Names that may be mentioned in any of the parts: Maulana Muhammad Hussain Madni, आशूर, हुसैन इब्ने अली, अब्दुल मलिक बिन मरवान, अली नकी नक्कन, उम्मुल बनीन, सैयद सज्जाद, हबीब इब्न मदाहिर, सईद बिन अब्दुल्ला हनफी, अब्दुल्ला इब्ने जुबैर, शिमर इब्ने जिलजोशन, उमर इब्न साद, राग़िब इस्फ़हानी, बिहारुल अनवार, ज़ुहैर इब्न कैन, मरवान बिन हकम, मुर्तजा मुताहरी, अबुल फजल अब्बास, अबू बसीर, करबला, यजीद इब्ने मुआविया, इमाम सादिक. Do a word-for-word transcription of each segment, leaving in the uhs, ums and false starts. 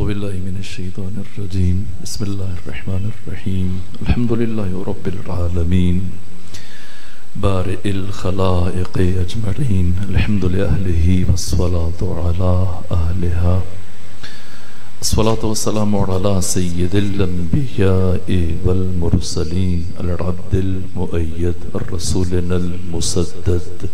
أعوذ بالله من الشيطان الرجيم بسم الله الرحمن الرحيم الحمد لله رب العالمين بارئ الخلائق أجمعين الحمد لأهله والصلاة على أهلها الصلاة والسلام على سيد الأنبياء والمرسلين العبد المؤيد رسولنا المسدد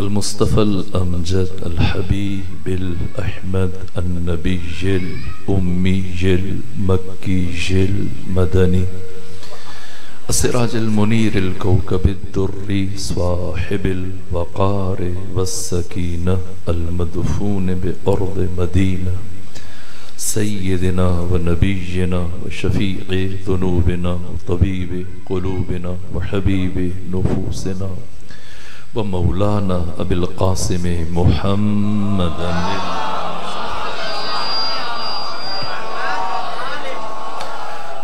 المصطفى الأمجد الحبيب الأحمد النبي الأمي المكي المدني السراج المنير الكوكب الدري صاحب الوقار والسكينة المدفون بأرض مدينة سيدنا ونبينا وشفيع ذنوبنا وطبيب قلوبنا وحبيب نفوسنا ومولانا أبي القاسم محمد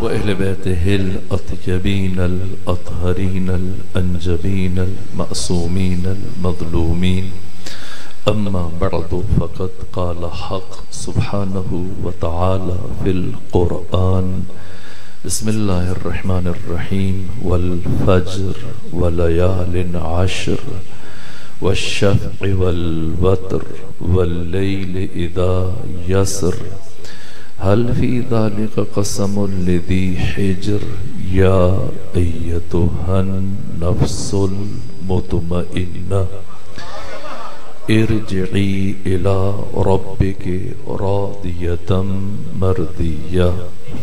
وأهل بيته الأطيبين الأطهرين الأنجبين المأسومين المظلومين أما بعد فقد قال حق سبحانه وتعالى في القرآن بسم الله الرحمن الرحيم والفجر وليال عشر والشفع والوتر والليل إذا يسر هل في ذلك قسم لذي حجر يا أيتها النفس المطمئنة ارجعي إلى ربك راضية مرضية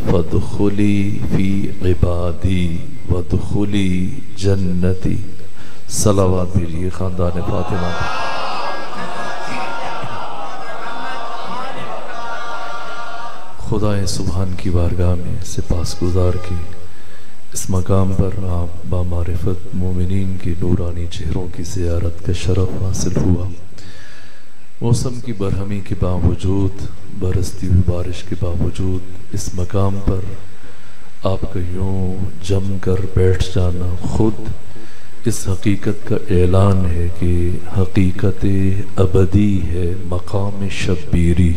فادخلي في عبادي وادخلي جنتي सलावत भेजिए ख़ानदान फातिमा। खुदाए सुभान की बारगाह में सिपास गुजार के इस मकाम पर आप बामारिफत मोमिनीन के नूरानी चेहरों की ज़ियारत का शरफ़ हासिल हुआ। मौसम की बरहमी के बावजूद, बरसती हुई बारिश के बावजूद इस मकाम पर आपका यूँ जम कर बैठ जाना खुद इस हकीकत का ऐलान है कि हकीकत अबदी है। मकाम शब्बीरी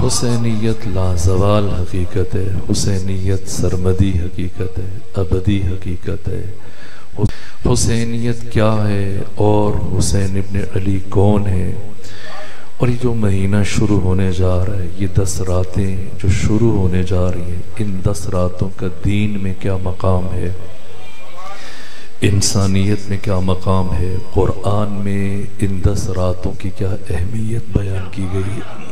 हुसैनियत लाजवाल हकीकत है, हुसैनियत सरमदी हकीकत है, अबदी हकीकत है। हुसैनियत क्या है और हुसैन इब्ने अली कौन है, और ये जो महीना शुरू होने जा रहा है, ये दस रातें जो शुरू होने जा रही हैं, इन दस रातों का दीन में क्या मकाम है, इंसानियत में क्या मकाम है, क़ुरान में इन दस रातों की क्या अहमियत बयान की गई है,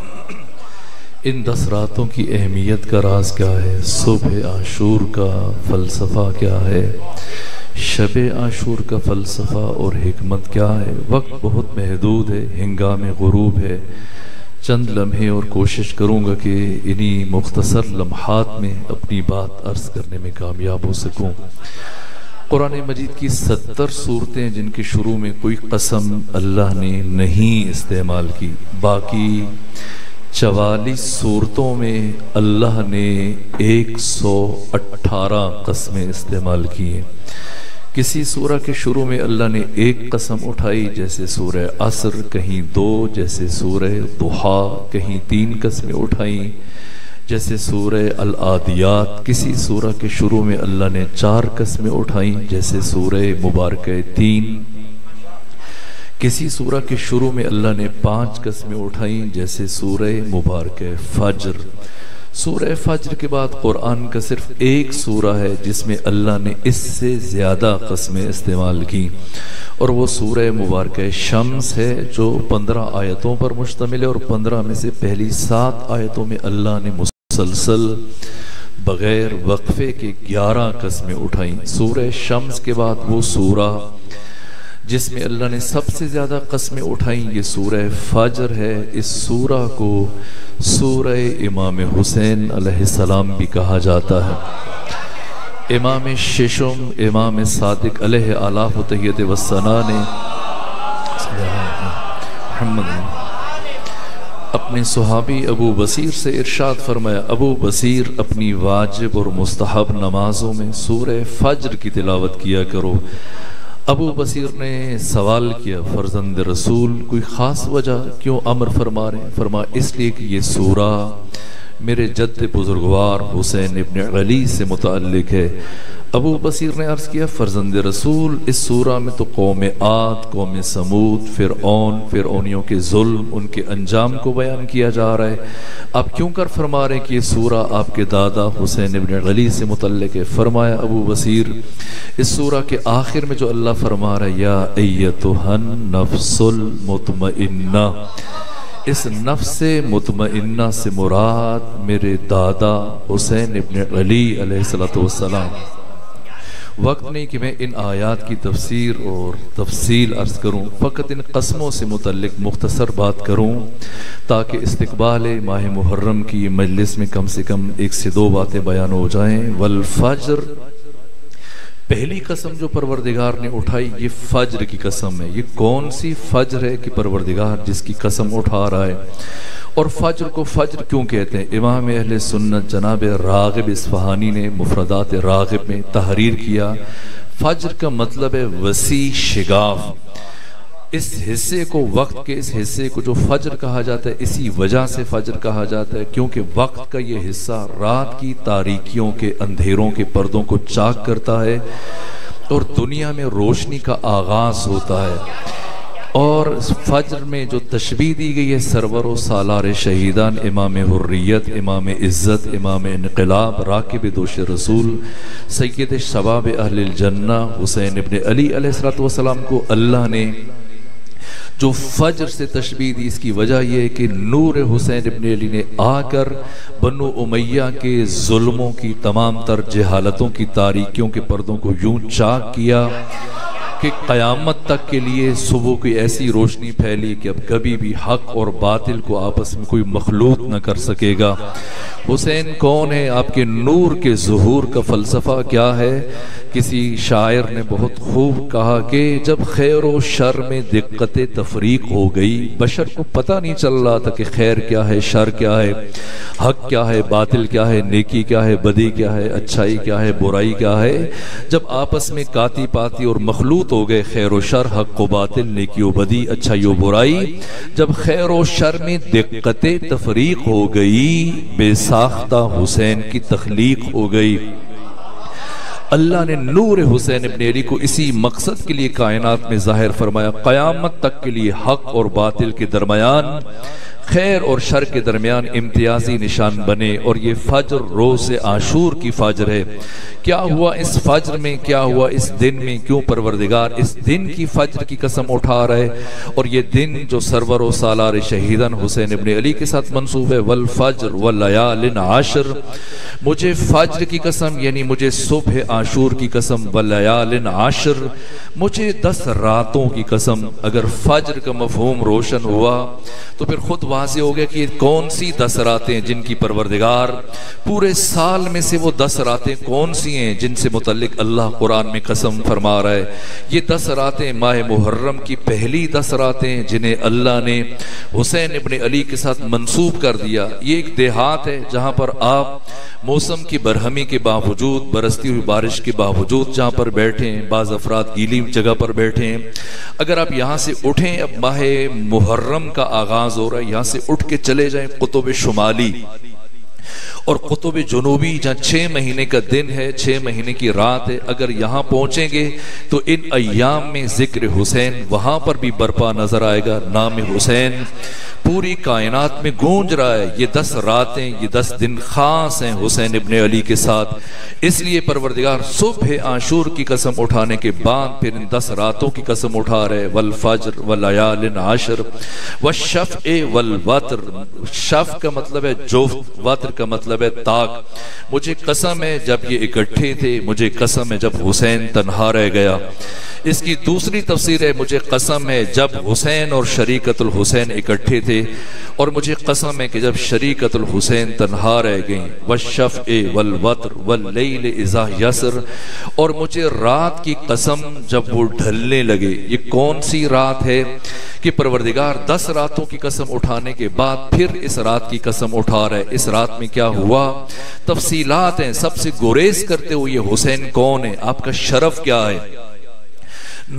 इन दस रातों की अहमियत का राज क्या है, सुबह आशूर का फ़लसफ़ा क्या है, शब आशूर का फ़लसफ़ा और हिकमत क्या है। वक्त बहुत महदूद है, हंगामे गुरूब है, चंद लम्हे और कोशिश करूँगा कि इन्हीं मुख्तसर लम्हात में अपनी बात अर्ज़ करने में कामयाब हो सकूँ। कुरान मजीद की सत्तर सूरतें जिनके शुरू में कोई कसम अल्लाह ने नहीं इस्तेमाल की, बाकी चवालीस सूरतों में अल्लाह ने एक सौ अट्ठारह कसमें इस्तेमाल की हैं। किसी सूरा के शुरू में अल्लाह ने एक कसम उठाई, जैसे सूरह असर, कहीं दो, जैसे सूरह दुहा कहीं तीन कसमें उठाई, जैसे सूरह अल आदियात किसी सूरा के शुरू में अल्लाह ने चार कस्में उठाई, जैसे सूरह मुबारक तीन किसी सूरा के शुरू में अल्लाह ने पाँच कस्में उठाई, जैसे सूरह मुबारक फजर। सूरह फजर के बाद कुरान का सिर्फ एक सूरा है जिसमें अल्लाह ने इससे ज़्यादा कस्में इस्तेमाल की, और वो सूरह मुबारक शम्स है जो पंद्रह आयतों पर मुश्तमिल है, और पंद्रह में से पहली सात आयतों में अल्लाह ने मुसलसल बग़ैर वक्फे के ग्यारह कस्में उठाई। सूरह शम्स के बाद वो सूरा जिसमें अल्लाह ने सबसे ज़्यादा कस्में उठाई ये सूरह फजर है। इस सूरा को सूरह इमाम हुसैन अलैहिस्सलाम भी कहा जाता है। इमाम शेशम इमाम सादिक अलैहि आलाफ तहियत वस्सना ने अपने सहाबी अबू बसीर से इरशाद फरमाया, अबू बसीर अपनी वाजिब और मुस्तहब नमाज़ों में सूरह फजर की तिलावत किया करो। अबू बसीर ने सवाल किया, फर्जंद रसूल कोई ख़ास वजह क्यों अमर फरमा रहे? फरमा इसलिए कि ये सूरा मेरे जद्द बुजुर्गवार हुसैन इब्न अली से मुताल्लिक है। अबू बसीर ने अर्ज़ किया, फर्जंद रसूल इस सूरा में तो कौम आद, कौम समूद, फ़िरऔन, फ़िरऔनियों के जुल्म, उनके अंजाम को बयान किया जा रहा है। आप क्यों कर फरमा रहे हैं कि ये सूरा आपके दादा हुसैन इब्न अली से मुतल्लिक है? फरमाया अबू बसीर, इस सूरा के आखिर में जो अल्लाह फरमा रहा है, या अय्यतुहन नफ्सुल मुतमइन्ना, इस नफ्से मुतमइन्ना से मुराद मेरे दादा हुसैन इब्न अली अलैहिस्सलाम। वक्त नहीं कि मैं इन आयात की तफसीर और तफसील अर्ज़ करूँ, फ़कत इन कस्मों से मुतल्लिक मुख्तसर बात करूँ ताकि इस्तक़बाल माह मुहर्रम की मजलिस में कम से कम एक से दो बातें बयान हो जाएँ। वल फज्र, पहली कसम जो परवरदिगार ने उठाई ये फज्र की कसम है। ये कौन सी फज्र है कि परवरदिगार जिसकी कसम उठा रहा है? और फज्र को फज्र क्यों कहते हैं? इमाम अहले सुन्नत जनाब राग़िब इस्फ़हानी ने मुफ़रदात राग़िब में तहरीर किया, फज्र का मतलब है वसी शिगाफ़। इस हिस्से को, वक्त के इस हिस्से को जो फज्र कहा जाता है, इसी वजह से फज्र कहा जाता है क्योंकि वक्त का ये हिस्सा रात की तारीकियों के, अंधेरों के पर्दों को चाक करता है और दुनिया में रोशनी का आगाज़ होता है। और फज्र में जो तशबीह दी गई है सरवर व सालार शहीदान, इमाम हुर्रियत, इमाम इज़्ज़त, इमाम इनक़लाब, राकिब दोष रसूल, सैयद शबाब अहलिल जन्ना हुसैन इब्न अली अलैहिस्सलाम को अल्लाह ने जो फज्र से तशबीह दी, इसकी वजह यह है कि नूर हुसैन इब्न अली ने आकर बनु उमैया के जुल्मों की, तमाम तर जहालतों की तारीकियों के पर्दों को यूं चाक किया कि क़यामत तक के लिए सुबह की ऐसी रोशनी फैली कि अब कभी भी हक़ और बातिल को आपस में कोई मखलूत न कर सकेगा। हुसैन कौन है? आपके नूर के ज़ुहूर का फ़लसफ़ा क्या है? किसी शायर ने बहुत खूब कहा कि जब खैर व शर में दिक्कत तफरीक हो गई, बशर को पता नहीं चल रहा था कि खैर क्या है, शर क्या है, हक़ क्या है, बातिल क्या है, नेकी क्या है, बदी क्या है, अच्छाई क्या है, बुराई क्या है, जब आपस में काती पाती और मखलूत हो गए खैर व शर, हक व बातिल, नेकी व बदी, अच्छाई व बुराई, जब खैर व शर में दिक्कत तफरीक हो गई, बेसाख्ता हुसैन की तख्लीक हो गई। अल्लाह ने नूर हुसैन इब्न अली को इसी मकसद के लिए कायनात में ज़ाहिर फरमाया, क़यामत तक के लिए हक और बातिल के दरमियान, खैर और शर के दरमियान इम्तियाजी निशान बने। और ये फज्र रोज़ आशूर की फज्र है। क्या हुआ इस फज्र में, क्या हुआ इस दिन में, क्यों परवरदिगार इस दिन की फज्र की कसम उठा रहे? और ये दिन जो सरवर व सालार शहीदन हुसैन इब्न अली के साथ मंसूब है, वल फज्र व लयालिन आशर, मुझे फज्र की कसम यानी मुझे सुबह आशूर की कसम, व लयालिन आशर, मुझे दस रातों की कसम। अगर फज्र का मफहूम रोशन हुआ तो फिर खुद वाज़े हो गया कि ये कौन सी दस रातें जिनकी परवरदिगार पूरे साल में से, वो दस रातें कौन सी हैं जिनसे मुतल्लिक अल्लाह कुरान में कसम फरमा रहा है? ये दस रातें माह मुहर्रम की पहली दस रातें जिन्हें अल्लाह ने हुसैन इब्न अली के साथ मंसूब कर दिया। ये एक देहात है जहाँ पर आप मौसम की बरहमी के बावजूद, बरसती हुई बारिश के बावजूद जहाँ पर बैठे हैं, बाज़ अफराद गीली जगह पर बैठे हैं, अगर आप यहाँ से उठें, अब माह मुहर्रम का आगाज़ हो रहा है, यहाँ से उठ के चले जाएं कुतुब शुमाली और कुतुब जनूबी जहाँ छः महीने का दिन है, छः महीने की रात है, अगर यहाँ पहुँचेंगे तो इन अय्याम में ज़िक्र हुसैन वहाँ पर भी बरपा नज़र आएगा। नाम हुसैन पूरी कायनात में गूंज रहा है। ये दस रातें, ये दस दिन ख़ास हैं हुसैन इब्न अली के साथ, इसलिए परवरदिगार सुबह आशूर की कसम उठाने के बाद फिर इन दस रातों की कसम उठा रहे। वल फज्र व लयालिन आशर व शफ्ए वल वत्र, शफ का मतलब है जोफ्त, वत्र का मतलब ताक, मुझे कसम है जब ये इकट्ठे थे, मुझे कसम है जब हुसैन तन्हा रह गया। इसकी दूसरी तफसीर है, मुझे कसम है जब हुसैन और शरीकतुल हुसैन इकट्ठे थे, और मुझे कसम है कि जब शरीकतुल हुसैन तन्हा रह गई। वश्शफ़्ए वल वत्र वल्लैल इज़ा यसर, और मुझे रात की कसम जब वो ढलने लगे। ये कौन सी रात है कि परवरदिगार दस रातों की कसम उठाने के बाद फिर इस रात की कसम उठा रहे? इस रात में क्या हुआ? तफसीलात हैं, सबसे गुरेज करते हुए हुसैन कौन है, आपका शरफ क्या है,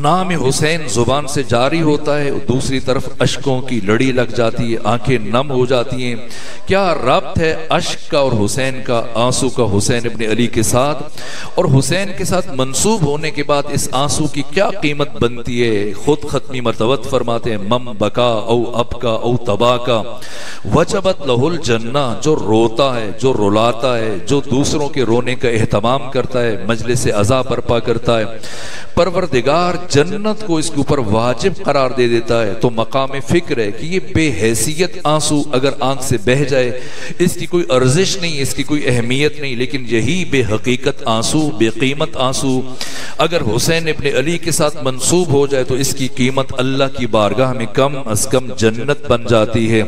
नाम हुसैन जुबान से जारी होता है, दूसरी तरफ अश्कों की लड़ी लग जाती है, आंखें नम हो जाती हैं। क्या रब्त है अश्क का और हुसैन का, आंसू का हुसैन इब्ने अली के साथ, और हुसैन के साथ मंसूब होने के बाद इस आंसू की क्या कीमत बनती है? खुद खत्मी मरतबत फरमाते हैं, मम बका औ अबका औ तबाका वजबत लहुल जन्ना। जो रोता है, जो रुलाता है, जो दूसरों के रोने का एहतमाम करता है, मजलिस अज़ा बर्पा करता है, परवरदिगार जन्नत को इसके ऊपर वाजिब करार दे देता है। तो मकाम फिक्र है कि ये बेहैसियत आंसू अगर आंख से बह जाए, इसकी कोई अर्जिश नहीं, इसकी कोई अहमियत नहीं, लेकिन यही बेहकीकत आंसू, बेकीमत आंसू अगर हुसैन इब्ने अली के साथ मंसूब हो जाए तो इसकी कीमत अल्लाह की बारगाह में कम अज कम जन्नत बन जाती है।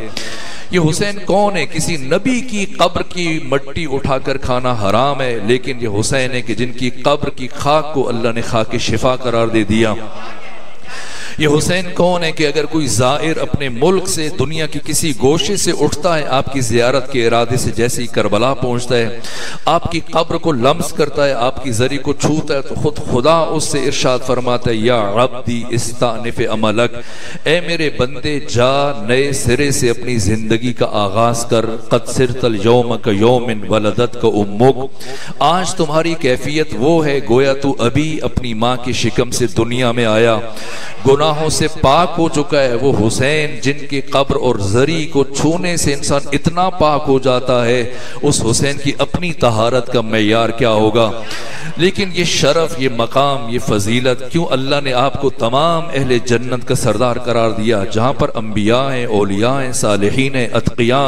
ये हुसैन कौन है? किसी नबी की कब्र की मट्टी उठाकर खाना हराम है, लेकिन ये हुसैन है कि जिनकी कब्र की खाक को अल्लाह ने खाक शिफा करार दे दिया। ये हुसैन कौन है कि अगर कोई जायर अपने मुल्क से, दुनिया की किसी गोशे से उठता है, आपकी ज़ियारत के इरादे से जैसे ही करबला पहुँचता है, आपकी कब्र को लम्स करता है, आपकी जरी को छूता है, तो खुद खुदा उससे इरशाद फरमाता है, या अब्दी इस्तानिफ अमलक, ए मेरे बंदे जा नए सिरे से अपनी ज़िंदगी का आगाज़ कर। क़द सिरतल यौम का यौमिन वलदत का उम्मुक, आज तुम्हारी कैफियत वो है गोया तू अभी अपनी माँ की शिकम से दुनिया में आया। गुना गुनाहों से पाक हो चुका है वो हुसैन, जिनकी कब्र और जरी को छूने से इंसान इतना पाक हो जाता है, उस हुसैन की अपनी तहारत का मैयार क्या होगा? लेकिन ये शरफ, ये मकाम, ये फजीलत क्यों अल्लाह ने आपको तमाम अहले जन्नत का सरदार करार दिया, जहाँ पर अम्बिया हैं, औलिया हैं, सालिहीन हैं, अतकिया,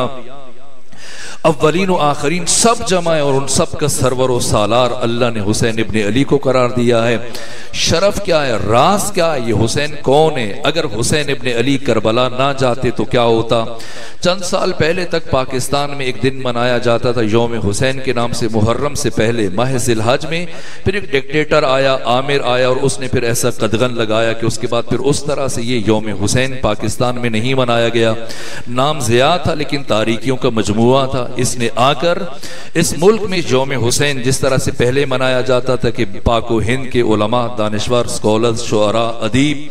अव्वलीन और आखरीन सब जमाए, और उन सब का सरवर और सालार अल्लाह ने हुसैन इब्ने अली को करार दिया है। शरफ क्या है, राज क्या है, ये हुसैन कौन है? अगर हुसैन इब्ने अली करबला ना जाते तो क्या होता? चंद साल पहले तक पाकिस्तान में एक दिन मनाया जाता था यौम हुसैन के नाम से, मुहर्रम से पहले माह जिलहज में। फिर एक डिक्टेटर आया, आमिर आया, और उसने फिर ऐसा कदगन लगाया कि उसके बाद फिर उस तरह से ये यौम हुसैन पाकिस्तान में नहीं मनाया गया। नाम ज़िया था लेकिन तारीखियों का मजमुआ था। इसने आकर इस मुल्क में यौम हुसैन जिस तरह से पहले मनाया जाता था कि पाको हिंद के उलमा, दानिश्वर, स्कॉलर्स, शुअरा, अदीब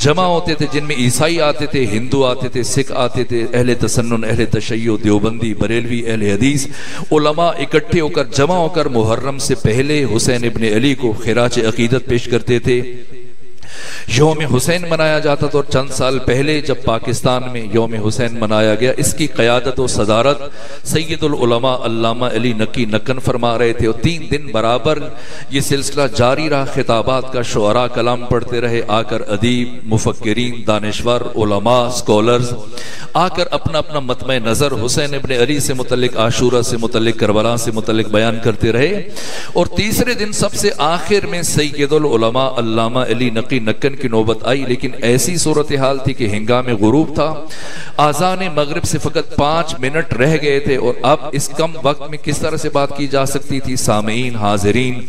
जमा होते थे, जिनमें ईसाई आते थे, हिंदू आते थे, सिख आते थे, अहले तसन्नुन, अहले तशय्यो, देवबंदी, बरेलवी, अहले हदीस उलमा इकट्ठे होकर जमा होकर मुहर्रम से पहले हुसैन इब्ने अली को खिराज अकीदत पेश करते थे। यौम हुसैन मनाया जाता था। और चंद साल पहले जब पाकिस्तान में यौम हुसैन मनाया गया, इसकी क़यादत और सदारत सैयदुल उलमा अल्लामा अली नकी नकन फरमा रहे थे, और तीन दिन बराबर ये सिलसिला जारी रहा, खिताबात का, शुअरा कलाम पढ़ते रहे, आकर अदीब, मुफक्किरीन, दानिश्वर, उलमा, स्कॉलर्स आकर अपना अपना मतमे नज़र हुसैन इब्ने अली से मुतल्लिक, आशूरा से मुतल्लिक, करबला से मुतल्लिक बयान करते रहे। और तीसरे दिन सबसे आखिर में सैयदुल उलमा अल्लामा अली नकी नक्कन की नौबत आई, लेकिन ऐसी सूरत हाल थी कि हंगामे गुरूब था, आज़ाने मगरिब से फ़कत पाँच मिनट रह गए थे, और अब इस कम वक्त में किस तरह से बात की जा सकती थी? सामीन, हाज़रीन,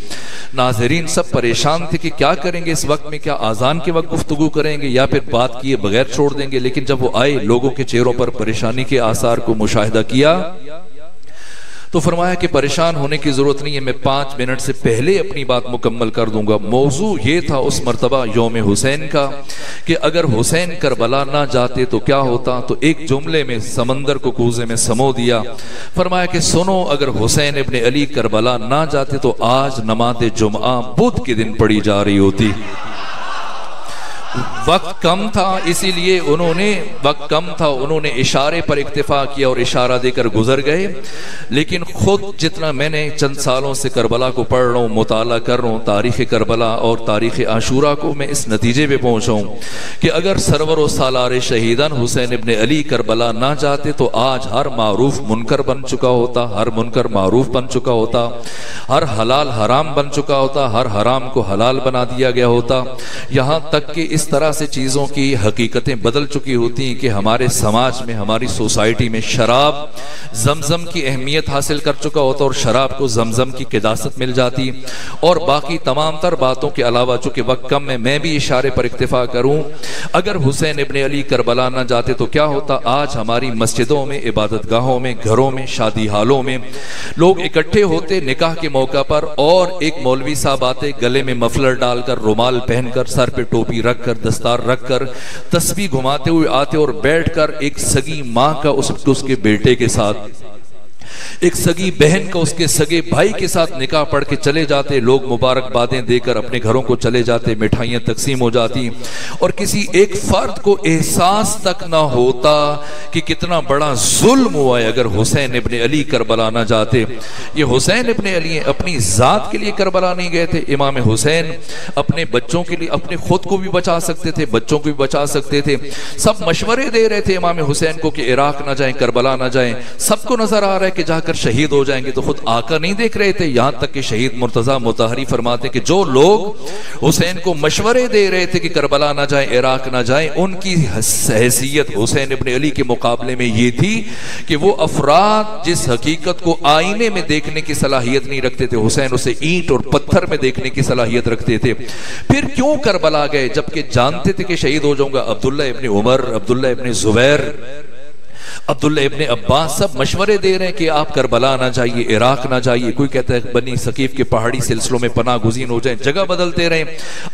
नाज़रीन सब परेशान थे कि क्या करेंगे इस वक्त में, क्या आज़ान के वक्त गुफ्तगू करेंगे या फिर बात किए बगैर छोड़ देंगे। लेकिन जब वो आए, लोगों के चेहरों पर परेशानी के आसार को मुशाहिदा किया, तो फरमाया कि परेशान होने की ज़रूरत नहीं है, मैं पाँच मिनट से पहले अपनी बात मुकम्मल कर दूंगा। मौजू ये था उस मरतबा यौम हुसैन का कि अगर हुसैन करबला ना जाते तो क्या होता, तो एक जुमले में समंदर को कूजे में समो दिया। फरमाया कि सुनो, अगर हुसैन इब्ने अली करबला ना जाते तो आज नमाज जुमा बुध के दिन पड़ी जा रही होती। वक्त कम था, इसीलिए उन्होंने वक्त कम था उन्होंने इशारे पर इक्तिफा किया और इशारा देकर गुजर गए। लेकिन ख़ुद जितना मैंने चंद सालों से करबला को पढ़ रहा हूँ, मुताला कर रहा हूँ तारीख़ करबला और तारीख़ आशूरा को, मैं इस नतीजे पे पहुँचा हूँ कि अगर सरवर और सालार शहीदन हुसैन इब्ने अली करबला ना जाते तो आज हर मारूफ मुनकर बन चुका होता, हर मुनकर मारूफ बन चुका होता, हर हलाल हराम बन चुका होता, हर हराम को हलाल बना दिया गया होता। यहाँ तक कि इस तरह से चीज़ों की हकीकतें बदल चुकी होती हैं कि हमारे समाज में, हमारी सोसाइटी में शराब जमजम की अहमियत हासिल कर चुका होता और शराब को जमजम की क़िदासत मिल जाती। और बाकी तमाम तर बातों के अलावा, चूँकि वक्त कम में मैं भी इशारे पर इक्तिफा करूँ, अगर हुसैन इब्ने अली करबला ना जाते तो क्या होता। आज हमारी मस्जिदों में, इबादतगाहों में, घरों में, शादी हालों में लोग इकट्ठे होते निकाह के मौका पर, और एक मौलवी साहब आते गले में मफलर डालकर, रुमाल पहनकर, सर पे टोपी रखकर, दस्तार रखकर, तस्बीह घुमाते हुए आते और बैठकर एक सगी माँ का उस, उसके बेटे के साथ, एक सगी बहन का उसके सगे भाई के साथ निकाह पढ़ के चले जाते। लोग मुबारकबादें देकर अपने घरों को चले जाते, मिठाइयाँ तकसीम हो जाती और किसी एक फर्द को एहसास तक ना होता कि कितना बड़ा जुल्म हुआ है। अगर हुसैन इब्ने अली करबला ना जाते, ये हुसैन इब्ने अली अपनी ज़ात के लिए करबला नहीं गए थे। इमाम हुसैन अपने बच्चों के लिए, अपने खुद को भी बचा सकते थे, बच्चों को भी बचा सकते थे। सब मशवरे दे रहे थे इमाम हुसैन को कि इराक ना जाएं, करबला ना जाएं। सबको नजर आ रहा है कि जाकर शहीद हो जाएंगे, तो खुद आका नहीं देख रहे थे। यहां तक कि शहीद मुर्तजा मुताहरी फरमाते कि जो लोग हुसैन को मशवरे दे रहे थे कि करबला ना जाए, इराक ना जाए, उनकी हैसियत हुसैन इब्ने अली के मुकाबले में ये थी कि वो अफराद जिस हकीकत को आईने में देखने की सलाहियत नहीं रखते थे, हुसैन उसे ईंट और पत्थर में देखने की सलाहियत रखते थे। फिर क्यों करबला गए जबकि जानते थे कि शहीद हो जाऊंगा। अब्दुल्ला इब्ने उमर, अब्दुल्ला इब्ने जुबैर, अब्दुल्ला इब्ने अब्बास सब मशवरे दे रहे हैं कि आप करबला ना जाइए, इराक ना जाइए। कोई कहता है बनी सकीफ के पहाड़ी सिलसिलों में पनाह गुज़ीन हो जाए। जगह बदलते रहें,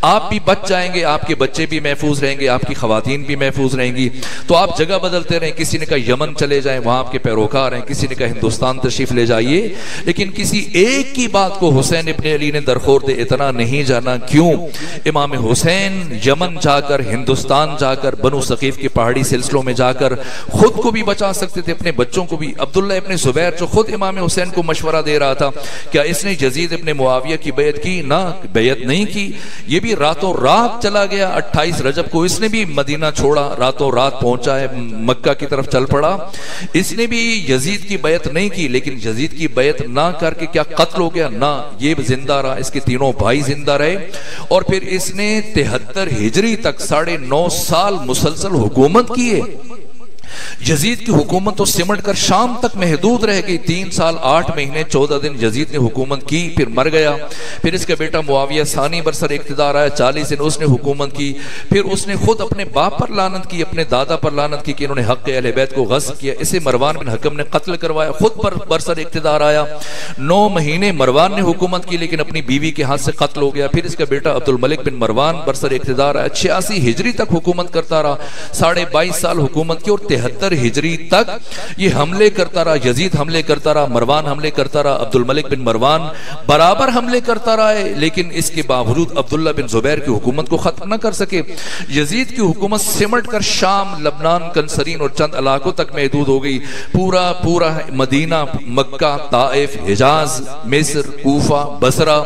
आप भी बच जाएंगे, आपके बच्चे भी महफूज रहेंगे, आपकी खवातीन भी महफूज रहेंगी। तो आप जगह बदलते रहें। किसी ने कहा यमन चले जाएं, वहाँ आपके पैरोकार हैं। किसी ने कहा हिंदुस्तान तशरीफ ले जाइए। लेकिन किसी एक की बात को हुसैन इब्ने अली ने दरखोर्द इतना नहीं जाना। क्यों? इमाम हुसैन यमन जाकर, हिंदुस्तान जाकर, बनु सकीफ के पहाड़ी सिलसिलों में जाकर खुद को भी बचा सकते थे, अपने बच्चों को भी। अब्दुल्ला इब्ने जुबैर जो खुद इमाम हुसैन को मशवरा दे रहा था, क्या इसने यजीद इब्ने मुआविया की बैयत की? ना, बैयत नहीं की। ये भी रातों रात चला गया। अट्ठाईस रजब को इसने भी मदीना छोड़ा, रातों रात पहुंचा है, मक्का की तरफ चल पड़ा। इसने भी यजीद की बैयत नहीं की। लेकिन यजीद की बैयत ना करके क्या कत्ल हो गया? ना, ये जिंदा रहा, इसके तीनों भाई जिंदा रहे। और फिर इसने तिहत्तर हिजरी तक साढ़े नौ साल मुसलसल हुकूमत की है। यजीद की हुकूमत तो सिमट कर शाम तक महदूद रह गई। तीन साल आठ महीने चौदह दिन यजीद ने हुकूमत की, फिर मर गया। फिर इसका बेटा मुआविया सानी बरसर इख्तिदार आया, चालीस दिन उसने हुकूमत की। फिर उसने खुद अपने बाप पर लानत की, अपने दादा पर लानत की कि इन्होंने हक़ अहले बैत को ग़स्ब किया। इसे मरवान बिन हकम ने कत्ल करवाया, खुद पर बरसर इख्तिदार आया। नौ महीने मरवान ने हुकूमत की, लेकिन अपनी बीवी के हाथ से कत्ल हो गया। फिर इसका बेटा अब्दुल मलिक बिन मरवान बरसर इख्तिदार आया। छियासी हिजरी तक हुकूमत करता रहा, साढ़े बाईस साल हुकूमत की और तिहत्तर हिजरी तक ये हमले करता रहा। यजीद हमले करता रहा, मरवान हमले करता रहा, अब्दुल मलिक बिन मरवान बराबर हमले करता रहा है। लेकिन इसके बावजूद अब्दुल्ला बिन जुबैर की हुकूमत को खत्म न कर सके। यजीद की हुकूमत सिमट कर शाम, लबनान, कंसरीन और चंद इलाकों तक महदूद हो गई। पूरा पूरा मदीना, मक्का, ताइफ, हिजाज, मिस्र, कूफा, बसरा,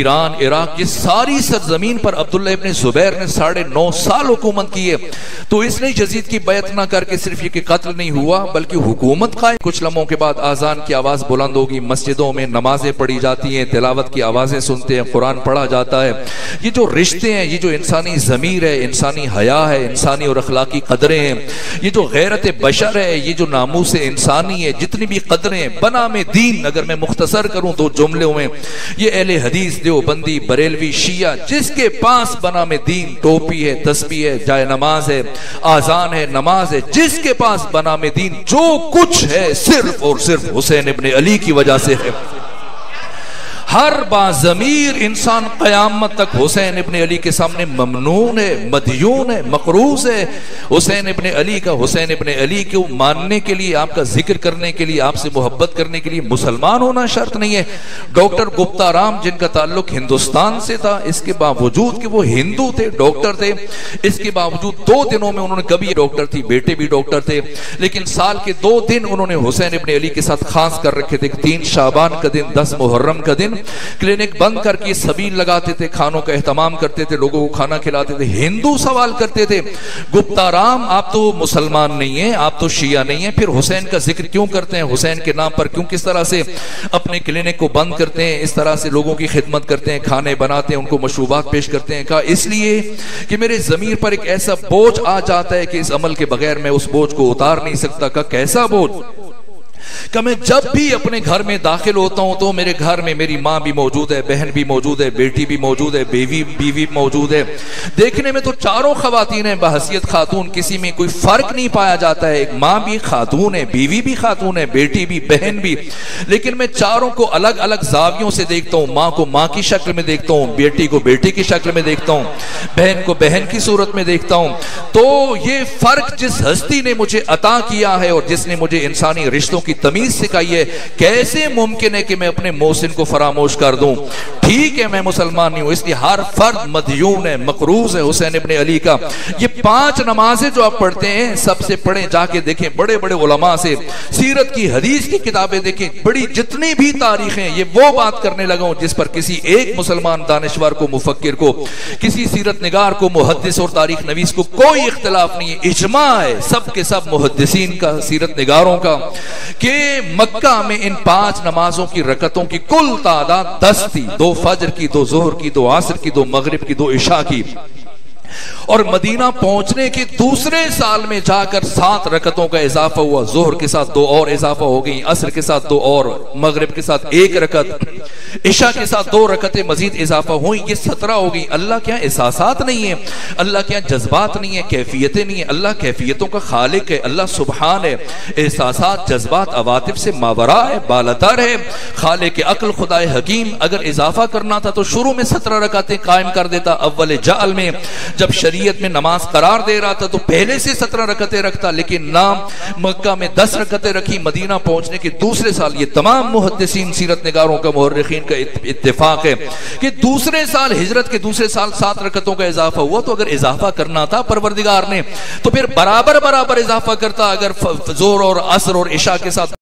ईरान, इराक, ये सारी सरजमीन पर अब्दुल्ला इब्ने जुबैर ने साढ़े नौ साल हुकूमत की है। तो इसने यजीद की बैत ना करके सिर्फ ये कि कत्ल नहीं हुआ बल्कि हुकूमत कायम। कुछ लम्हों के बाद आजान की आवाज़ बुलंद होगी, मस्जिदों में नमाजें पढ़ी जाती हैं, तिलावत की आवाज़ें सुनते हैं, कुरान पढ़ा जाता है। ये जो रिश्ते हैं, ये जो इंसानी ज़मीर है, इंसानी हया है, इंसानी और अखलाकी कदरें हैं, ये जो गैरत बशर है, ये जो नामूस इंसानी है, जितनी भी कदरें बना में दीन, अगर मैं मुख्तसर करूँ दो जुमलों में, ये अहले हदीस, देवबंदी, बरेलवी, शिया, जिसके पास बना में दीन, टोपी है, तस्बीह है, जाए नमाज है, आजान है, नमाज है, जिसके पास बनामे दीन जो कुछ है सिर्फ और सिर्फ हुसैन इब्ने अली की वजह से है। हर बाज़मीर इंसान क़यामत तक हुसैन इब्ने अली के सामने ममनून है, मदयून है, मकरूज़ है हुसैन इब्ने अली का। हुसैन इब्ने अली को मानने के लिए, आपका जिक्र करने के लिए, आपसे मोहब्बत करने के लिए मुसलमान होना शर्त नहीं है। डॉक्टर गुप्ता राम, जिनका ताल्लुक हिंदुस्तान से था, इसके बावजूद कि वो हिंदू थे, डॉक्टर थे, इसके बावजूद दो दिनों में उन्होंने, कभी डॉक्टर थी, बेटे भी डॉक्टर थे, लेकिन साल के दो दिन उन्होंने हुसैन इब्ने अली के साथ खास कर रखे थे। तीन शाबान का दिन, दस मुहर्रम का दिन, क्लिनिक बंद करके सबील लगाते थे, खानों का एहतमाम करते थे, लोगों को खाना खिलाते थे। हिंदू सवाल करते थे, गुप्ता राम आप तो मुसलमान नहीं है, आप तो शिया नहीं है, फिर हुसैन का जिक्र क्यों करते हैं, हुसैन के नाम पर क्यों किस तरह से अपने क्लिनिक को बंद करते हैं, इस तरह से लोगों की खिदमत करते हैं, खाने बनाते हैं, उनको मशरूबात पेश करते हैं। कहा इसलिए कि मेरे ज़मीर पर एक ऐसा बोझ आ जाता है कि इस अमल के बगैर मैं उस बोझ को उतार नहीं सकता। का कैसा बोझ? कि मैं जब भी अपने घर में दाखिल होता हूं तो मेरे घर में मेरी माँ भी मौजूद है, बहन भी मौजूद है, बेटी भी मौजूद है, बीवी बीवी मौजूद है। देखने में तो चारों खवातीन हैं बहसियत खातून, किसी में कोई फर्क नहीं पाया जाता है, एक माँ भी खातून है, बीवी भी खातून है, बेटी भी, बहन भी। लेकिन मैं चारों को अलग अलग जावियों से देखता हूँ। माँ को माँ की शक्ल में देखता हूँ, बेटी को बेटी की शक्ल में देखता हूँ, बहन को बहन की सूरत में देखता हूँ। तो ये फर्क जिस हस्ती ने मुझे अता किया है और जिसने मुझे इंसानी रिश्तों की तमीज सिखाई है, कैसे मुमकिन है कि मैं अपने मोहसिन को फरामोश कर दूं? ठीक है मैं मुसलमान नहीं हूं, इसलिए हर फर्द मदयून है, मकरूज है हुसैन इब्ने अली का। ये पांच नमाजें जो आप पढ़ते हैं सबसे पढ़े, जाके देखें बड़े बड़े उलमा से, सीरत की हदीस की किताबें देखें, बड़ी जितनी भी तारीखें। ये वो बात करने लगा हूं जिस पर किसी एक मुसलमान दानिश्वर को, मुफक्किर को, किसी सीरत निगार को, मुहद्दिस और तारीख नवीस को कोई इख्तलाफ नहीं है। इजमा है सब के सब मुहद्दिसीन का, सीरत निगारों का, कि मक्का में इन पांच नमाजों की रकतों की कुल तादाद दस थी, दो फजर की, दो जोहर की, दो आसर की, दो मगरिब की, दो इशा की। और मदीना पहुंचने के दूसरे साल में जाकर सात रकतों का इजाफा हुआ, जोहर के साथ दो और इजाफा हो गई, असर के साथ दो और, मगरिब के साथ एक रकत, इशा के साथ दो रकतें मजीद इजाफा हुई, ये सत्रह हो गई। अल्लाह के यहाँ एहसासात नहीं है, अल्लाह के यहाँ जज्बात नहीं है, कैफियतें नहीं है। अल्लाह कैफियतों का खालिक है, अल्लाह सुबहान है, एहसासात जज्बात अवातिफ से मावरा है, बालतर है, खालिक अक्ल खुदाए हकीम। अगर इजाफा करना था तो शुरू में सत्रह रकतें कायम कर देता, अव्वल जाल में जब शरीयत में नमाज करार दे रहा था तो पहले से सत्रह रकतें रखता, लेकिन नाम मक्का में दस रकतें रखी, मदीना पहुंचने के दूसरे साल। ये तमाम मुहद्दिसीन, सीरत निगारों का, मुहर्रिखीन का इत्तेफाक है कि दूसरे साल, हिजरत के दूसरे साल सात रकतों का इजाफा हुआ। तो अगर इजाफा करना था परवरदिगार ने तो फिर बराबर बराबर इजाफा करता, अगर जोर और असर और इशा के साथ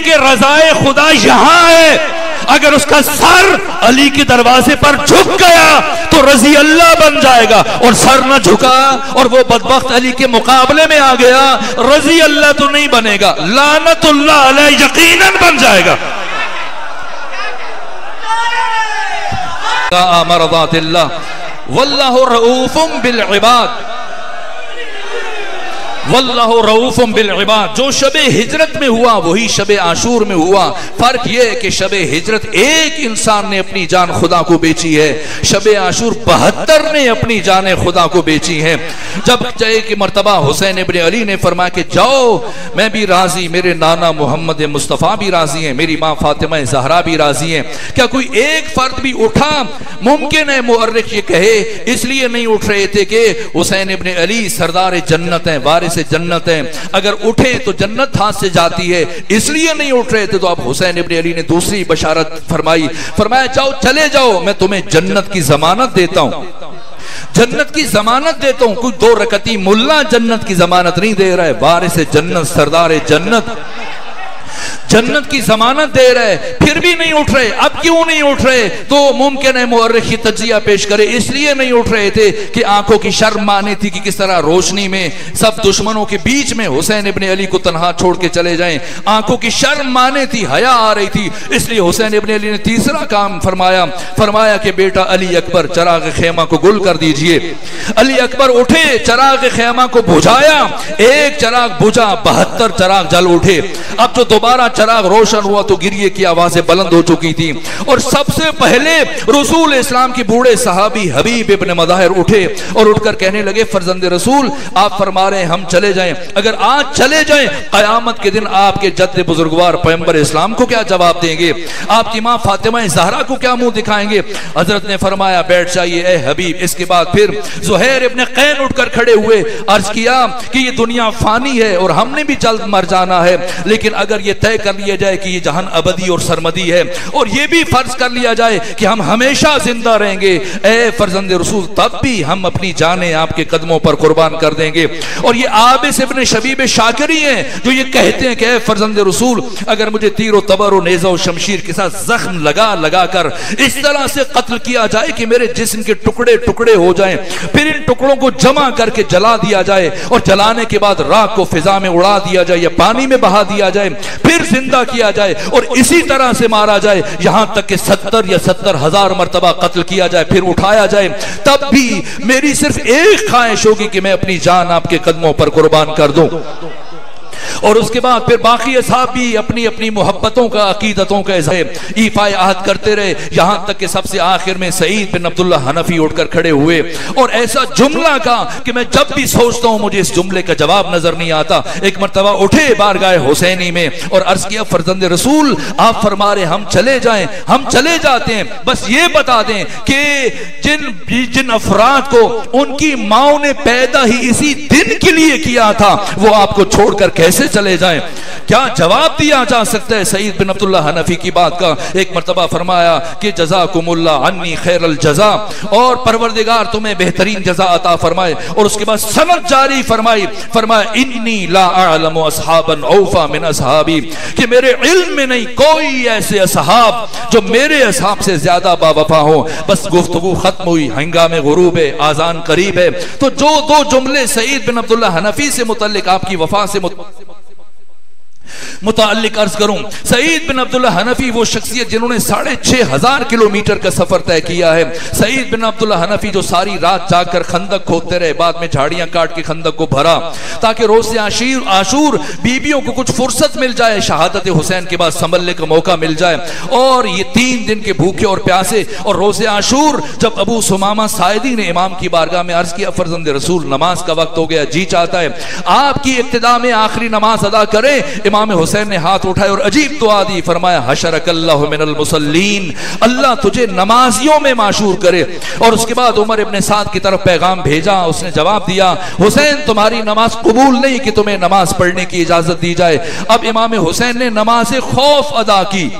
कि रजाए खुदा यहां है। अगर उसका सर अली के दरवाजे पर झुक गया तो रजी अल्लाह बन जाएगा, और सर न झुका और वो बदबख्त अली के मुकाबले में आ गया, रजी अल्लाह तो नहीं बनेगा, लानतुल्लाह अलैह यकीनन बन जाएगा। वल्लाहु रऊफुम बिल इबाद, वल्लाहु रऊफुम बिल इबाद। जो शबे हिजरत में हुआ वही शबे आशूर में हुआ। फर्क यह है कि शबे हिजरत एक इंसान ने अपनी जान खुदा को बेची है, शबे आशूर बहत्तर ने अपनी जान खुदा को बेची है। जब एक मरतबा हुसैन इब्न अली ने फरमाया कि जाओ मैं भी राजी, मेरे नाना मोहम्मद मुस्तफ़ा भी राजी हैं, मेरी माँ फातिमा जहरा भी राजी हैं, क्या कोई एक फर्द भी उठा? मुमकिन है मुअर्रिख ये कहे इसलिए नहीं उठ रहे थे कि हुसैन इब्न अली सरदार जन्नत हैं, वारिस जन्नत हैं, अगर उठे तो जन्नत हाथ से जाती है, इसलिए नहीं उठ रहे थे। तो अब हुसैन इब्न अली ने दूसरी बशारत फरमाई, फरमाया जाओ चले जाओ, मैं तुम्हें जन्नत की जमानत देता हूँ, जन्नत की जमानत देता हूँ। कोई दो रकती मुल्ला जन्नत की जमानत नहीं दे रहा है, वारिस जन्नत सरदार जन्नत जन्नत की जमानत दे रहे, फिर भी नहीं उठ रहे। अब क्यों नहीं उठ रहे? तो मुमकिन है मुअर्रिख की तज्जिया पेश करे, इसलिए नहीं उठ रहे थे कि आंखों की शर्म मानी थी कि किस तरह रोशनी में सब दुश्मनों के बीच में हुसैन इब्न अली को तन्हा छोड़ के चले जाएं, आंखों की शर्म मानी थी, हया आ रही थी, इसलिए हुसैन इब्न अली ने तीसरा काम फरमाया, फरमाया कि बेटा अली अकबर चराग खेमा को गुल कर दीजिए। अली अकबर उठे, चराग खेमा को बुझाया, एक चराग बुझा बहत्तर चराग जल उठे। अब जो दोबारा चराग रोशन हुआ तो गिरिए की आवाजें बुलंद हो चुकी थी, और सबसे पहले रसूल इस्लाम के बूढ़े सहाबी हबीब इब्न मदाहिर उठे और उठकर कहने लगे, फरजंदे रसूल आप फरमा रहे हैं हम चले जाएं, अगर आज चले जाएं कयामत के दिन आपके जद्द बुजुर्गवार पैगंबर इस्लाम को क्या जवाब देंगे, आपकी माँ फातिमा जहरा को क्या मुंह दिखाएंगे? हजरत ने फरमाया बैठ जाइए ए हबीब। इसके बाद फिर ज़ुहैर इब्न कैन उठकर खड़े हुए, अर्ज किया कि ये दुनिया फानी है और हमने भी जल्द मर जाना है, लेकिन अगर ये तय कर लिया जाए कि ये जहान अबदी और सरमदी है, और ये भी फर्ज कर लिया जाए कि हम हमेशा जिंदा रहेंगे, ए फरजंदे रसूल तब भी हम अपनी जानें आपके कदमों पर कुर्बान कर देंगे। और ये आबिस इब्न शबीब शाकिरी हैं जो ये कहते हैं कि ए फरजंदे रसूल अगर मुझे तीर और तबर और नेजा और शमशीर के साथ जख्म लगा लगा कर इस तरह से कत्ल किया जाए कि मेरे जिस्म के टुकड़े टुकड़े हो जाएं, फिर इन टुकड़ों को जमा करके जला दिया जाए, और जलाने के बाद राख को फिजा में उड़ा दिया जाए या पानी में बहा दिया जाए, फिर जिंदा किया जाए और इसी तरह से मारा जाए, यहां तक कि सत्तर या सत्तर हजार मरतबा कत्ल किया जाए, फिर उठाया जाए, तब भी मेरी सिर्फ एक ख्वाहिश होगी कि मैं अपनी जान आपके कदमों पर कुर्बान कर दूं। और उसके बाद फिर बाकी असहाब भी अपनी अपनी मोहब्बतों का अकीदतों का इज़हार ईफाए आहद करते रहे, यहां तक कि सबसे आखिर में सईद बिन अब्दुल्ला हनफी उठकर खड़े हुए और ऐसा जुमला कहा कि मैं जब भी सोचता हूं मुझे इस जुमले का जवाब नजर नहीं आता। एक मरतबा उठे बारगाह हुसैनी में और अर्ज किया, फरजंद रसूल आप फरमा रहे हम चले जाएं, हम चले जाते हैं, बस ये बता दें कि जिन जिन अफराद को उनकी माओ ने पैदा ही इसी दिन के लिए किया था वो आपको छोड़कर कैसे चले जाएं? क्या जवाब दिया जा सकता है सईद बिन अब्दुल्ला हनफी की बात का? एक मर्तबा फरमाया कि जज़ाकुमुल्लाह अन्नी खैरल जज़ा, और परवरदिगार तुम्हें बेहतरीन जज़ा अता फरमाए। और उसके बाद सनद जारी फरमाई, फरमाया इन्नी ला अअलमु अस्हाबन औफा मिन अस्हाबी, कि मेरे इल्म में नहीं कोई ऐसे असहाब जो मेरे असहाब से ज्यादा बावफा हो। बस गुफ्तगू खत्म हुई, हंगामे गुरूब है, आजान करीब है, तो जो दो जुमले सईद बिन अब्दुल्ला हनफी से मुतल्लिक आपकी वफा से मुतालिक अर्ज करूं, सईद बिन अब्दुल्ला हनफी वो शख्सियत जिन्होंने साढ़े छह हजार किलोमीटर का सफर तय किया है। सईद बिन अब्दुल्ला हनफी जो सारी रात जाकर खंदक खोदते रहे, बाद में झाड़ियां काट के खंदक को भरा ताकि रोज़े आशूर आशूर बीबियों को कुछ फुर्सत मिल जाए, शहादत हुसैन के बाद संभलने का मौका मिल जाए। और ये तीन दिन के भूखे और प्यासे, और रोज़े आशूर जब अबू सुमामा साइदी ने इमाम की बारगाह में अर्ज किया, फरजंद रसूल नमाज का वक्त हो गया, जी चाहता है आपकी इब्तिदा में आखिरी नमाज अदा करें। इमाम हुसैन ने हाथ उठाए और अजीब दुआ दी, फरमाया हशरकल्लाहु मिनल मुसल्लीन, अल्लाह तुझे नमाजियों में माशूर करे। और उसके बाद उमर इब्न साद की तरफ पैगाम भेजा, उसने जवाब दिया हुसैन तुम्हारी नमाज कबूल नहीं कि तुम्हें नमाज पढ़ने की इजाजत दी जाए। अब इमाम हुसैन ने नमाज खौफ अदा की,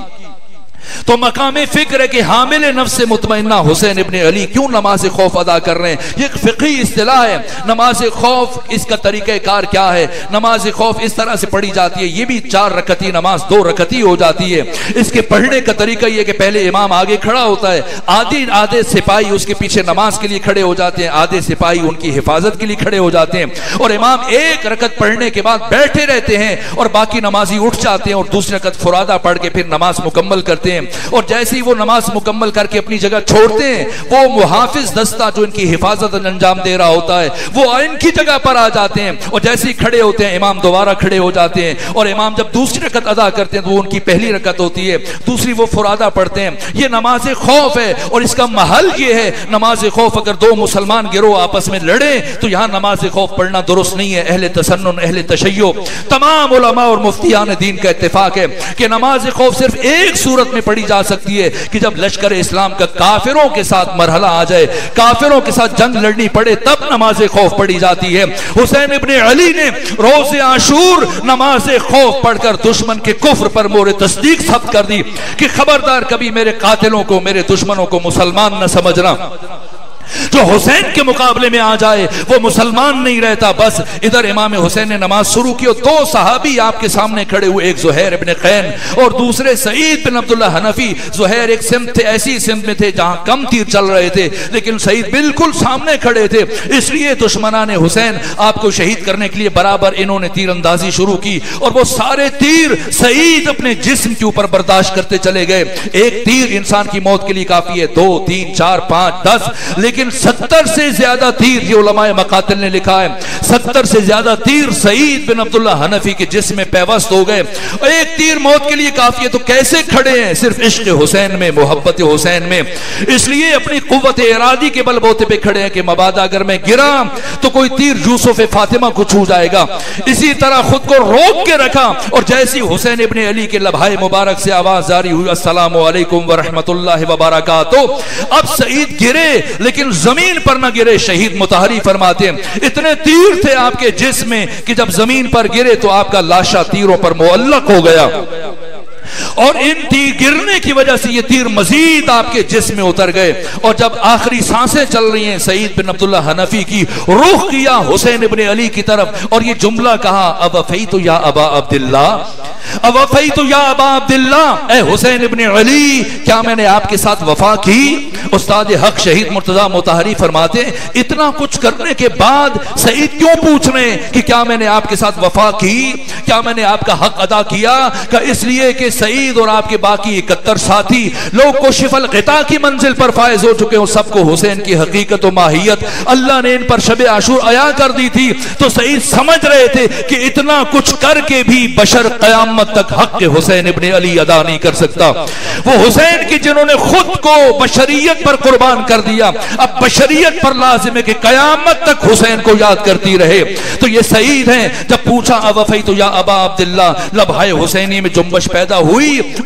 तो मकामे फिक्र के हामिल नफ्स मुतमइन्ना हुसैन इब्ने अली क्यों नमाज खौफ अदा कर रहे हैं। ये फिक़ही इस्तिलाह है नमाज खौफ, इसका तरीक़ाकार क्या है। नमाज खौफ इस तरह से पढ़ी जाती है, ये भी चार रकती नमाज दो रकती हो जाती है। इसके पढ़ने का तरीका यह कि पहले इमाम आगे खड़ा होता है, आधे आधे सिपाही उसके पीछे नमाज के लिए खड़े हो जाते हैं, आधे सिपाही उनकी हिफाजत के लिए खड़े हो जाते हैं, और इमाम एक रकत पढ़ने के बाद बैठे रहते हैं और बाकी नमाजी उठ जाते हैं और दूसरी रकत फुरादा पढ़ के फिर नमाज मुकम्मल करते हैं। और जैसे ही वो नमाज मुकम्मल करके अपनी जगह छोड़ते हैं, वो मुहाफिज दस्ता जो इनकी हिफाजत अंजाम दे रहा होता है वो इनकी जगह पर आ जाते हैं, और जैसे ही खड़े होते हैं इमाम दोबारा खड़े हो जाते हैं। और इमाम जब दूसरी रकत अदा करते हैं तो वो उनकी पहली रकत होती है, दूसरी वो फुरादा पढ़ते हैं। ये नमाज खौफ है और इसका महल ये है। नमाज खौफ अगर दो मुसलमान गिरोह आपस में लड़े तो यहाँ नमाज खौफ पढ़ना दुरुस्त नहीं है। अहले तसन्नुन अहले तशय्यो तमाम उलमा और मुफ्तियान दीन का इत्तेफाक है कि नमाज खौफ सिर्फ एक सूरत में पढ़ी जा सकती है कि जब लश्कर इस्लाम का काफिरों के साथ मरहला आ जाए, काफिरों के साथ जंग लड़नी पड़े, तब नमाज खौफ पढ़ी जाती है। हुसैन इब्ने अली ने रोज़े आशूर नमाज खौफ पढ़कर दुश्मन के कुफ्र पर मोहर तस्दीक सब्त कर दी कि खबरदार कभी मेरे कातिलों को, मेरे दुश्मनों को मुसलमान न समझना। जो हुसैन के मुकाबले में आ जाए वो मुसलमान नहीं रहता। बस इधर इमाम हुसैन ने नमाज शुरू की और दो सहाबी आपके सामने खड़े हुए, एक ज़ुहैर इब्ने क़ैन और दूसरे सईद बिन अब्दुल्ला हनफी। ज़ुहैर एक सिमत थे, ऐसी सिमत में थे जहाँ कम तीर चल रहे थे, लेकिन सईद बिल्कुल सामने खड़े थे, इसलिए दुश्मना ने हुसैन आपको शहीद करने के लिए बराबर इन्होंने तीरंदाजी शुरू की और वो सारे तीर सईद अपने जिस्म के ऊपर बर्दाश्त करते चले गए। एक तीर इंसान की मौत के लिए काफ़ी है, दो तीन चार पाँच दस, लेकिन सत्तर से ज्यादा तीर, ये उलमाए मकातिल ने लिखा है, सत्तर से ज्यादा तीर सईद बिन अब्दुल्ला हनफी के जिस्म में पैवस्त हो गए। एक तीर मौत के लिए काफी है, तो कैसे खड़े हैं सिर्फ इश्क हुसैन में, मोहब्बत हुसैन में, इसलिए अपनी कुव्वत इरादी के बलबोते पे खड़े हैं कि मबादा अगर मैं गिरा तो कोई तीर यूसुफ फातिमा को छू जाएगा। इसी तरह खुद को रोक के रखा और जैसी हुसैन इब्ने अली के लबहाए मुबारक से आवाज जारी हुई अस्सलामु अलैकुम व रहमतुल्लाहि व बरकातुहू, अब सईद गिरे लेकिन जमीन पर न गिरे। शहीद मुताहरी फरमाते हैं इतने तीर थे आपके जिस्म में कि जब जमीन पर गिरे तो आपका लाशा तीरों पर मुअल्लक हो गया, और इन तीर गिरने की वजह से ये तीर मजीद आपके जिस्म में उतर गए। और जब आखिरी सांसें चल रही हैं, सईद बिन अब्दुल्ला हनफी की रुख किया हुसैन इब्ने अली की तरफ और ये जुमला कहा, अब अफई तो या अबा अब्दुल्ला, अब अफई तो या अबा अब्दुल्ला, ए हुसैन इब्ने अली क्या मैंने आपके साथ वफा की। उस्ताद हक शहीद मुर्तजा मुताहरी फरमाते इतना कुछ करने के बाद सईद क्यों पूछ रहे हैं कि क्या मैंने आपके साथ वफा की, क्या मैंने आपका हक अदा किया। का इसलिए कि सईद और आपके बाकी इकहत्तर साथी लोग को शिफल क़िता की मंजिल पर फायज हो चुके हो, सबको हुसैन की हकीकत और माहियत अल्लाह ने इन पर शब आशूर अया कर दी थी, तो सईद समझ रहे थे कि इतना कुछ करके भी बशर क़यामत तक हक के हुसैन इब्ने अली अदा नहीं कर सकता। वो हुसैन की जिन्होंने खुद को बशरियत पर कुर्बान कर दिया, अब बशरियत पर लाजिम है कि क़यामत तक हुसैन को याद करती रहे। तो ये सईद हैं, जब पूछा अवफ़ई तो या अबा अब्दुल्ला, लबहाए हुसैनी में जुम्बश पैदा हुई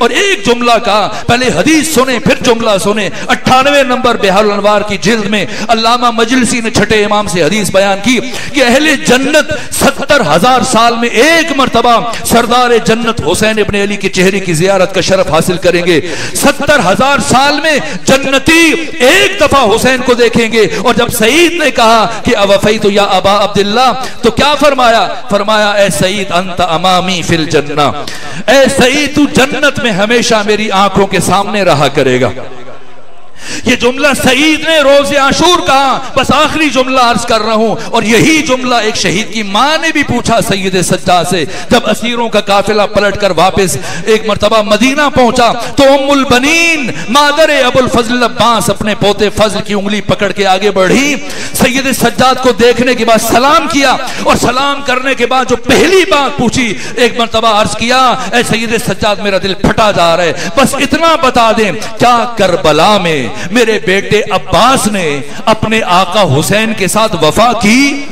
और एक जुमला कहा, पहले हदीस सुने फिर जुमला सुने। अट्ठानवे नंबर बिहारुल अनवार की जिल्द में अल्लामा मजलिसी ने छठे इमाम से हदीस बयान की कि अहले जन्नत सत्तर हजार साल में एक मरतबा सरदार जन्नत हुसैन इब्ने अली के चेहरे की जियारत का शरफ हासिल करेंगे। सत्तर हजार साल में जन्नती एक दफा हुसैन को देखेंगे। और जब सईद ने कहा कि अवफ़ई तो या अबा अब्दुल्ला, तो क्या फरमाया, फरमाया ए सईद अंत अमामी फिल जन्ना, ए सईद तू जन्नत में हमेशा मेरी आंखों के सामने रहा करेगा। ये जुमला सईद ने रोज़े आशूर कहा। बस आखिरी जुमला अर्ज कर रहा हूं, और यही जुमला एक शहीद की मां ने भी पूछा सैयद सज्जा से, जब असीरों का काफिला पलट कर वापस एक मरतबा मदीना पहुंचा तो उम्मुल बनीन मादर अबुल फजल अब्बास अपने पोते फजल की उंगली पकड़ के आगे बढ़ी, सैयद सज्जाद को देखने के बाद सलाम किया, और सलाम करने के बाद जो पहली बात पूछी, एक मरतबा अर्ज किया ए सैयद सज्जाद मेरा दिल फटा जा रहा है, बस इतना बता दें क्या करबला में मेरे बेटे अब्बास ने अपने आका हुसैन के साथ वफा की।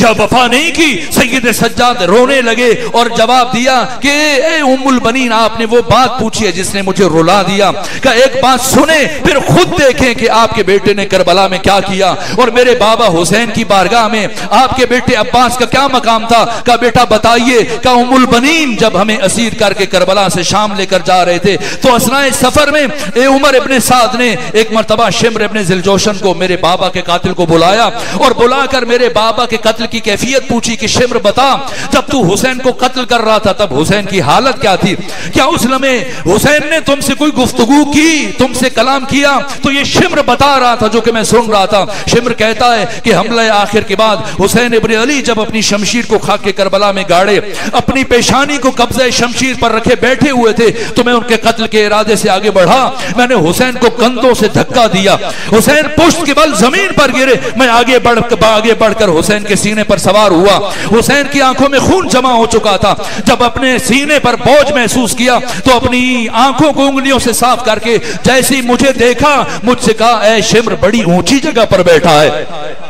या वफा नहीं की। सैयद सज्जाद रोने लगे और जवाब दिया कि ए उम्मुल बनीन, आपने वो बात पूछी है जिसने मुझे रुला दिया। क्या एक बात सुने फिर खुद देखें कि आपके बेटे ने करबला में क्या किया और मेरे बाबा हुसैन की बारगाह में आपके बेटे अब्बास का क्या मकाम था। क्या बेटा बताइए, क्या उम्मुल बनीन जब हमें असीर करके करबला से शाम लेकर जा रहे थे तो असनाए सफर में ए उमर इब्ने साद ने एक मरतबा शिमर इब्ने जिलजोशन को, मेरे बाबा के कातिल को बुलाया और बुलाकर मेरे बाबा के कत्ल की कैफियत पूछी कि शिमर बता, जब तू हुसैन को कत्ल कर रहा था तब हुसैन की हालत क्या थी? क्या उस लम्हे हुसैन ने तुमसे कोई गुफ्तगू की, तुमसे कलाम किया? तो ये शिमर बता रहा था जो कि मैं सुन रहा था। शिमर कहता है कि हमले आखिर के बाद हुसैन इब्ने अली जब अपनी शमशीर को खा के करबला में गाड़े, अपनी पेशानी को कब्जे शमशीर पर रखे बैठे हुए थे तो मैं उनके कत्ल के इरादे से आगे बढ़ा। मैंने हुसैन को कंधों से धक्का दिया, हुसैन पुश्त के बल जमीन पर गिरे। मैं आगे बढ़ आगे बढ़कर हुसैन के सीने पर सवार हुआ। हुसैन की आंखों में खून जमा हो चुका था। जब अपने सीने पर बोझ महसूस किया तो अपनी आंखों को उंगलियों से साफ करके जैसे ही मुझे देखा मुझसे कहा, ए शिमर बड़ी ऊंची जगह पर बैठा है,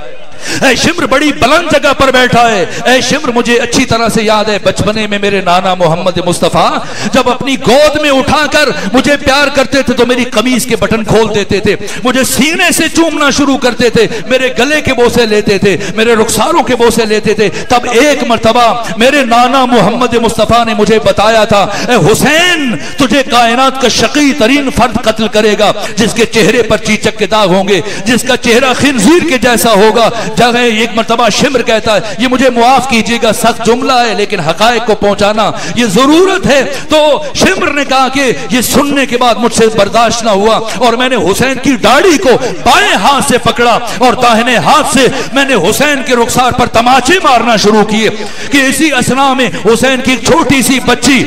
ऐ शिम्र बड़ी बुलंद जगह पर बैठा है। ऐ शिम्र मुझे अच्छी तरह से याद है बचपने में मेरे नाना मोहम्मद मुस्तफ़ा जब अपनी गोद में उठाकर मुझे प्यार करते थे तो मेरी कमीज के बटन खोल देते थे, मुझे सीने से चूमना शुरू करते थे, मेरे गले के बोसे लेते थे, मेरे रुखसारों के बोसे लेते थे। तब एक मरतबा मेरे नाना मोहम्मद मुस्तफ़ा ने मुझे बताया था, ऐ हुसैन तुझे कायनात का शकी तरीन फर्द कत्ल करेगा, जिसके चेहरे पर चीचक के दाग होंगे, जिसका चेहरा खिंजीर के जैसा होगा। जब एक मरतबा शिमर कहता है, ये मुझे मुआफ कीजिएगा सख्त जुमला है लेकिन हकायक को पहुंचाना ये जरूरत है। तो शिमर ने कहा कि ये सुनने के बाद मुझसे बर्दाश्त ना हुआ और मैंने हुसैन की दाढ़ी को बाएं हाथ से पकड़ा और दाहिने हाथ से मैंने हुसैन के रुखसार पर तमाचे मारना शुरू किए कि इसी असना में हुसैन की छोटी सी बच्ची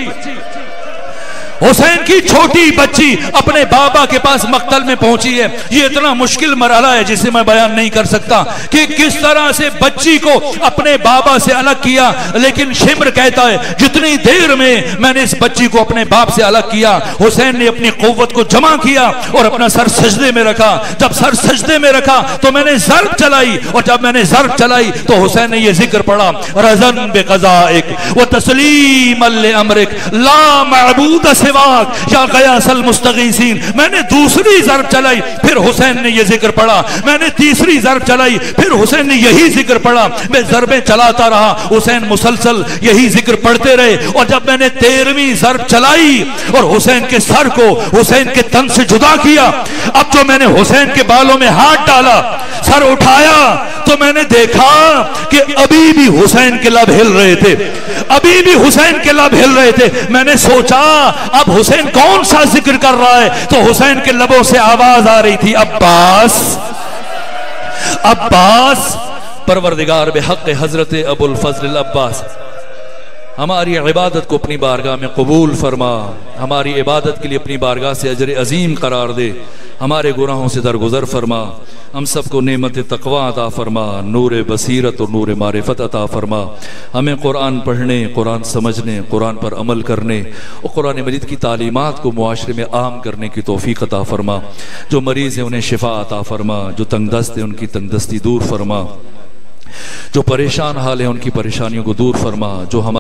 हुसैन की छोटी बच्ची अपने बाबा के पास मक्तल में पहुंची है। ये इतना मुश्किल मरहला है जिसे मैं बयान नहीं कर सकता कि किस तरह से बच्ची को अपने बाबा से अलग किया। लेकिन शिमर कहता है जितनी देर में मैंने इस बच्ची को अपने बाप से अलग किया, हुसैन ने अपनी कुव्वत को जमा किया और अपना सर सजदे में रखा। जब सर सजदे में रखा तो मैंने ज़र्ब चलाई और जब मैंने ज़र्ब चलाई तो हुसैन ने यह जिक्र पढ़ा, रज़न बे क़ज़ाइक व तस्लीम अल-अमरिक ला मअबूद मुस्तगीसीन। मैंने दूसरी ज़र्ब चलाई फिर हुसैन ने यह जिक्र पढ़ा, मैंने तीसरी ज़र्ब चलाई फिर हुसैन ने यही जिक्र पढ़ा। मैं ज़र्बें चलाता रहा, हुसैन मुसलसल यही जिक्र पढ़ते रहे और जब मैंने तेरहवीं ज़र्ब चलाई और हुसैन के सर को हुसैन के तन से जुदा किया, अब जो मैंने हुसैन के बालों में हाथ डाला, सर उठाया तो मैंने देखा कि अभी भी हुसैन के लब हिल रहे थे, अभी भी हुसैन के लब हिल रहे थे। मैंने सोचा अब हुसैन कौन सा जिक्र कर रहा है तो हुसैन के लबों से आवाज आ रही थी, अब्बास अब्बास। परवरदिगार बेहक हजरत अबुल फजल अब्बास हमारी इबादत को अपनी बारगाह में कबूल फरमा, हमारी इबादत के लिए अपनी बारगाह से अजर अजीम करार दे, हमारे गुनाहों से दरगुजर फरमा, हम सबको नेमत तकवा अता फरमा, नूर बसीरत और नूर मारिफत अता फरमा। हमें कुरान पढ़ने, कुरान समझने, कुरान पर अमल करने और कुरान मजीद की तालीमात को मुआशरे में आम करने की तौफीक अता फरमा। जो मरीज़ हैं उन्हें शिफा अता फरमा, जो तंगदस्त हैं उनकी तंगदस्ती दूर फरमा, जो परेशान हाल है उनकी परेशानियों को दूर फरमा, जो हम